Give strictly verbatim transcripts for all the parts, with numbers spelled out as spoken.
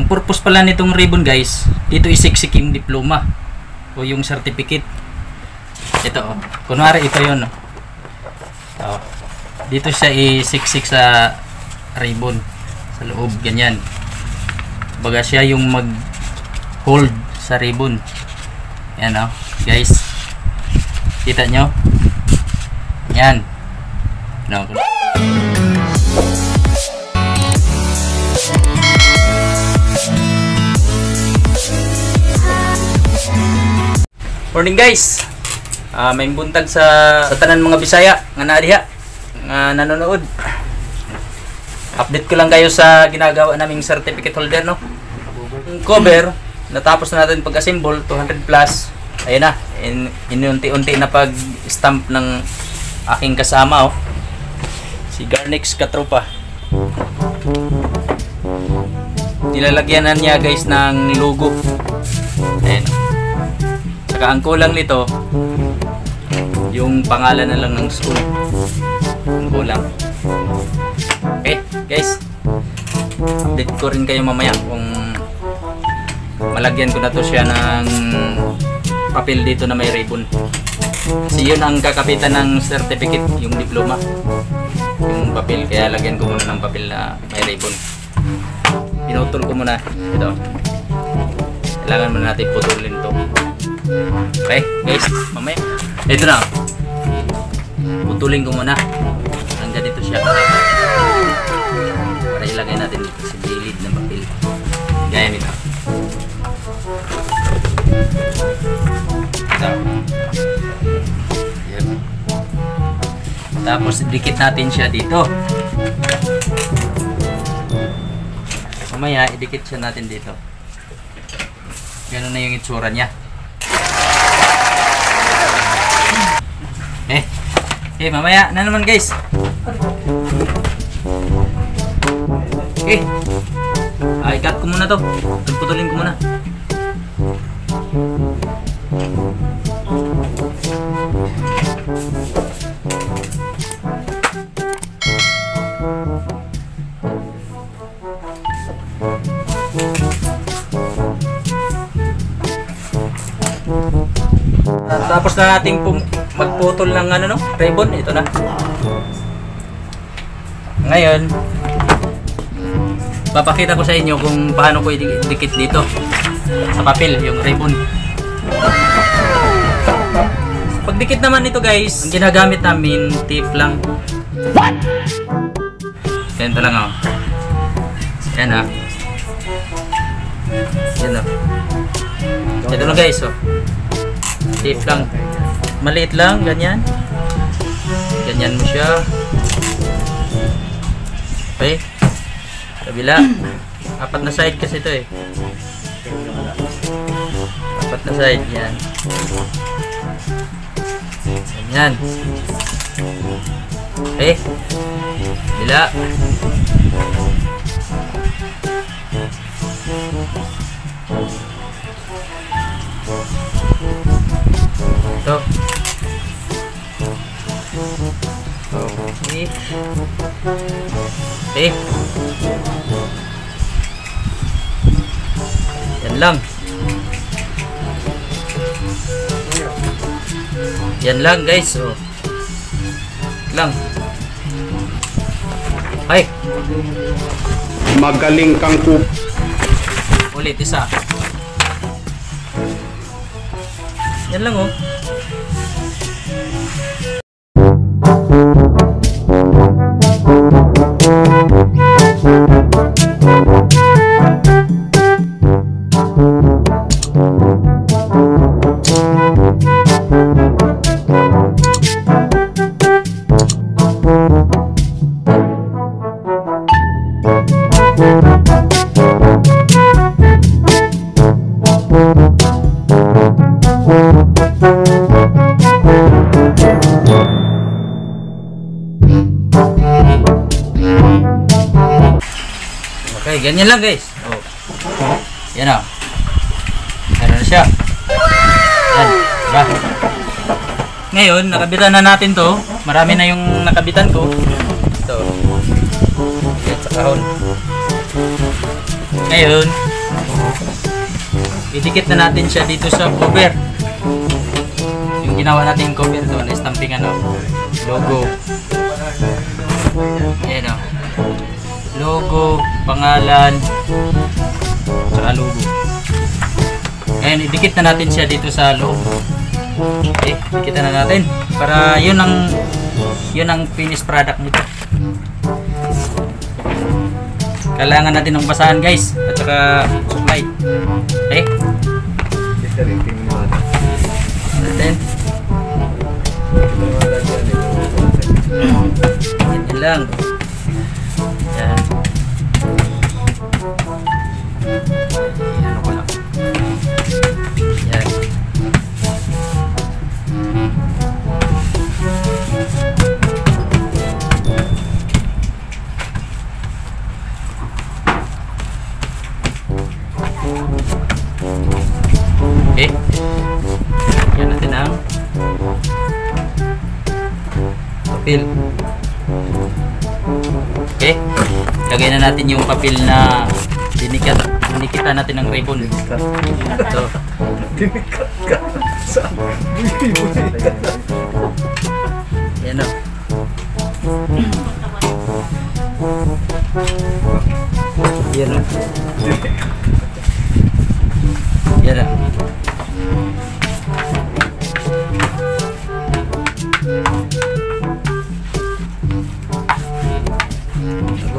Ang purpose pala nitong ribbon guys, dito isiksik yung diploma o yung certificate. Ito oh, kunwari ito yun oh. Oh, dito siya isiksik sa ribbon, sa loob, ganyan. Baga siya yung mag hold sa ribbon. Yan oh guys, kita nyo yan no. Morning guys. Uh, may buntag sa, sa tanan mga Bisaya nga naadiha nga nanonood. Update ko lang kayo sa ginagawa naming certificate holder no. Yung cover natapos na natin pag-assemble two hundred plus. Ayun na, in inunti-unti na pag-stamp ng aking kasama oh. Si Garnix Katropa. Nilalagyanan niya guys ng logo. Ayun. Saka ang kulang nito, yung pangalan na lang ng school. Ang kulang. Okay, guys. Update ko rin kayo mamaya kung malagyan ko na to siya ng papel dito na may ribbon. Kasi yun ang kakapitan ng certificate, yung diploma. Yung papel, kaya lagyan ko muna ng papel na may ribbon. Pinutol ko muna. Ito. Kailangan muna natin putulin to. Okay guys, mamaya ito na, putulin ko muna hanggang dito siya para ilagay natin dito sa gilid ng papel gaya nito. Tapos dikit natin siya dito, mamaya idikit siya natin dito. Ganun na yung itsura niya. Eh, eh mamaya na naman guys. Eh, ay cut ko muna to. Putulin ko muna. Tapos na nating magputol ng ano no, ribbon, ito na. Ngayon, papakita ko sa inyo kung paano ko idikit dito sa papel yung ribbon. Pagdikit naman nito guys, ang ginagamit namin tape lang. What? Ganito lang oh. Yan ah. Yan ah. Ito lang guys oh. Tape lang, maliit lang, ganyan ganyan mo siya. Okay, kabila apat na side kasi ito eh, apat na side. Yan ganyan. Okay, kabila. Ito. Okay. Okay. Yan lang. Yan lang guys. So, lang. Ay. Magaling kang kup. Ulit isa. Yan lang oh. Okay, ganyan lang guys. Oh. Yan oh. Ganun na siya. Yan. Diba? Ngayon, nakabitan na natin to. Marami na yung nakabitan ko. Ito. Yan, sa kahon. Ngayon, Idikit na natin siya dito sa cover. Yung ginawa natin yung cover doon is stamping ano, logo. Ayan o. Logo, pangalan, saka logo. Ayan, idikit na natin siya dito sa loob. Okay, kita na natin. Para yun ang yun ang finished product nito. Kailangan natin ng basahan guys at saka supply. Okay? Natin. Yan lang. Yan. Yan ako lang. Yan. Okay. Yan natin ang papel. Okay. Lagay na natin yung papel na dinikita, dinikita natin ng ribbon. So, dinikita ka sa yan o. Yan o. Yan o.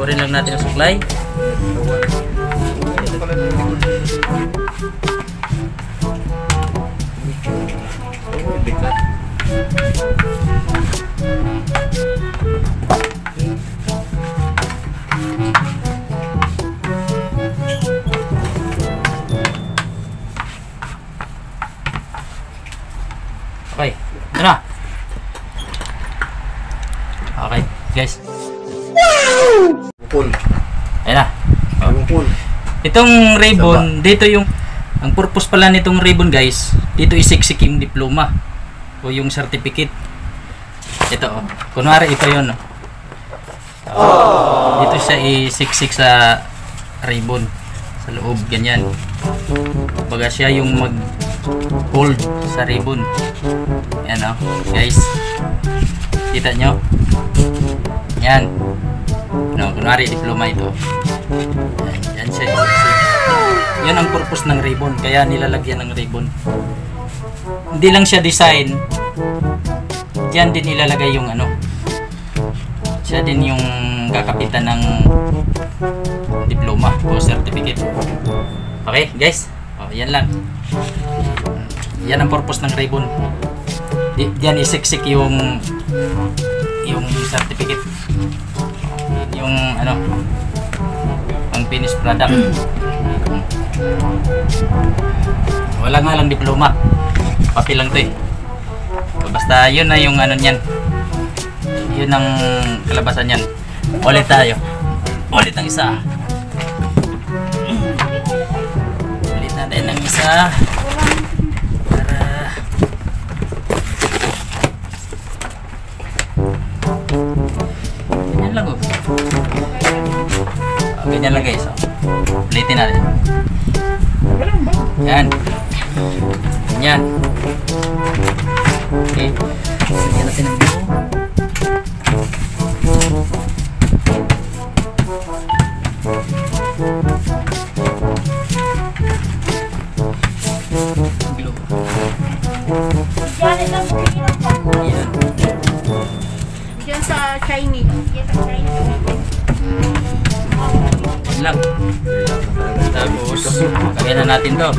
Tagurin lang natin ang supply. Okay, ito na. Okay, guys. Wow! Ayan na. Oh. Itong ribbon, dito yung, ang purpose pala nitong ribbon guys, dito isiksik yung diploma o yung certificate. Ito, oh. Kunwari ito yun. Oh. Oh. Dito siya isiksik sa ribbon, sa loob, ganyan. Baga siya yung mag hold sa ribbon. Ayan o guys, kita nyo yan no, kunwari diploma ito yan, yan siya yun. Yun ang purpose ng ribbon, kaya nilalagyan ng ribbon. Hindi lang siya design, dyan din ilalagay yung ano, siya din yung kakapitan ng diploma o certificate. Okay guys, oh, yan lang. Yan ang purpose ng ribbon. Diyan isiksik yung yung certificate. Yung ano, ang finished product. Wala nga lang diploma. Papel lang 'to eh. Basta 'yun na yung ano niyan. 'Yun ang kalabasan niyan. Ulit tayo. Ulit ang isa. Ulit natin ang isa. Ganyan lang guys, oh. Ulitin natin. Yan. Ganyan. Okay. Ganyan natin ang blue. Blue. Yan. Diyan sa Chinese. Diyan sa Chinese. Lang. Tapos, kaya na natin to.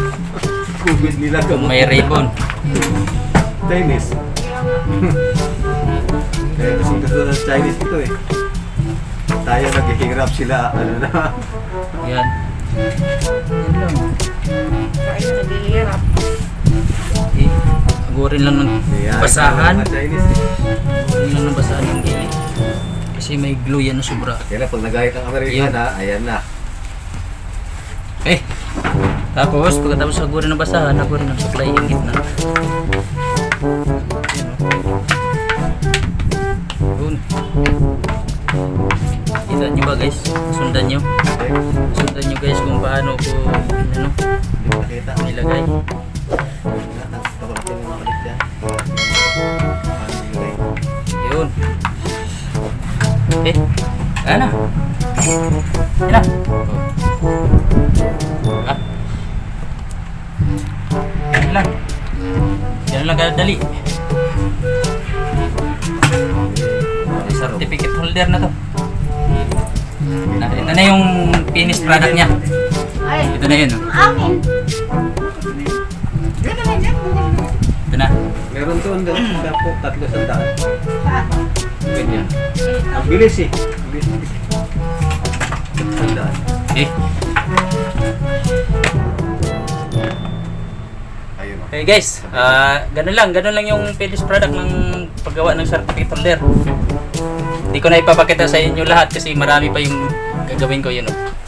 Kung may ribbon. Chinese. Kaya kasi gusto Chinese dito eh. Tayo naghihirap sila. Ano na. Yan. Yan lang. Tayo naghihirap. Okay. Agurin lang ng basahan. Agurin lang ng basahan ng gilid. Kasi may glue yan na sobra. Kaya na, pag nagahit ang Amerikan na, ayan na. Okay. Tapos, pagkatapos agurin ng basahan, agurin ng supply yung gitna. Doon. Kita nyo ba guys? Sundan nyo. Sundan nyo guys kung paano ko, ano, Enak. Enak. Lah. Lah. Janganlah gadali. Certificate holder na to. Nah, ito na yung finished product niya. Ito na yun. Amin. Ito na. Meron to ang dapo, tatlo sa daan. Ganyan. Ang bilis eh. Bilis. Sandaan. Okay. Okay guys, uh, ganun lang, ganun lang yung finished product ng paggawa ng certificate holder. Hindi ko na ipapakita sa inyo lahat kasi marami pa yung gagawin ko yun.